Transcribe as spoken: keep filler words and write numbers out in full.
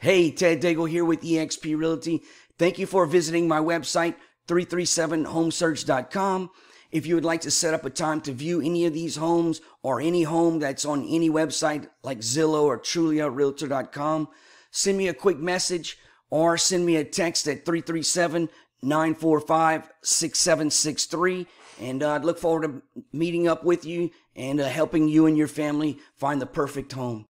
Hey, Ted Daigle here with eXp Realty. Thank you for visiting my website, three three seven home search dot com. If you would like to set up a time to view any of these homes or any home that's on any website like Zillow or Trulia Realtor dot com, send me a quick message or send me a text at three three seven, nine four five, six seven six three. And uh, I'd look forward to meeting up with you and uh, helping you and your family find the perfect home.